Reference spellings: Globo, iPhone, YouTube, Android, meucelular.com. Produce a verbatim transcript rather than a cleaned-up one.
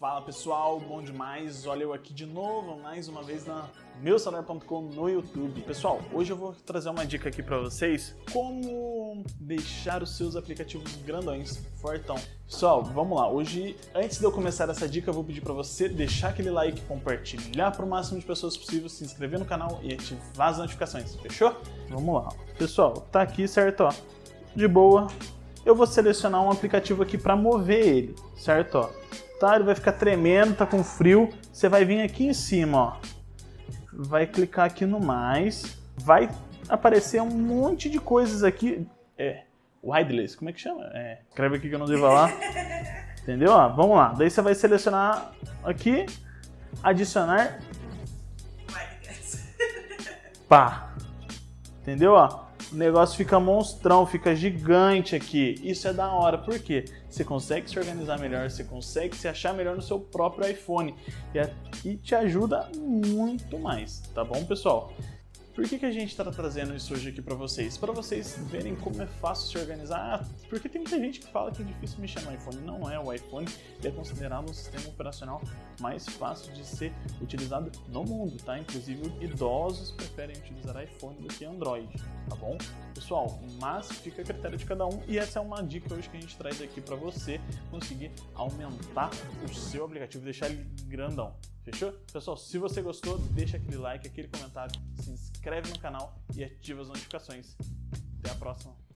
Fala pessoal, bom demais, olha eu aqui de novo, mais uma vez na meu celular ponto com no YouTube. Pessoal, hoje eu vou trazer uma dica aqui pra vocês, como deixar os seus aplicativos grandões, fortão. Pessoal, vamos lá, hoje, antes de eu começar essa dica, eu vou pedir pra você deixar aquele like, compartilhar pro máximo de pessoas possível, se inscrever no canal e ativar as notificações, fechou? Vamos lá, pessoal, tá aqui certo, ó, de boa, eu vou selecionar um aplicativo aqui pra mover ele, certo, ó. Tá, ele vai ficar tremendo, tá com frio, você vai vir aqui em cima, ó, vai clicar aqui no mais, vai aparecer um monte de coisas aqui, é, wireless, como é que chama? É, escreve aqui que eu não devo falar, entendeu? Ó, vamos lá, daí você vai selecionar aqui, adicionar, pá, entendeu? Ó, o negócio fica monstrão, fica gigante aqui. Isso é da hora, por quê? Você consegue se organizar melhor, você consegue se achar melhor no seu próprio iPhone. E, a, e te ajuda muito mais, tá bom, pessoal? Por que que a gente está trazendo isso hoje aqui para vocês? Para vocês verem como é fácil se organizar. Ah, porque tem muita gente que fala que é difícil mexer no iPhone. Não é, o iPhone é considerado um sistema operacional mais fácil de ser utilizado no mundo, tá? Inclusive idosos preferem utilizar iPhone do que Android, tá bom? Pessoal, mas fica a critério de cada um. E essa é uma dica hoje que a gente traz aqui para você conseguir aumentar o seu aplicativo, deixar ele grandão. Fechou? Pessoal, se você gostou, deixa aquele like, aquele comentário, se inscreve no canal e ativa as notificações. Até a próxima!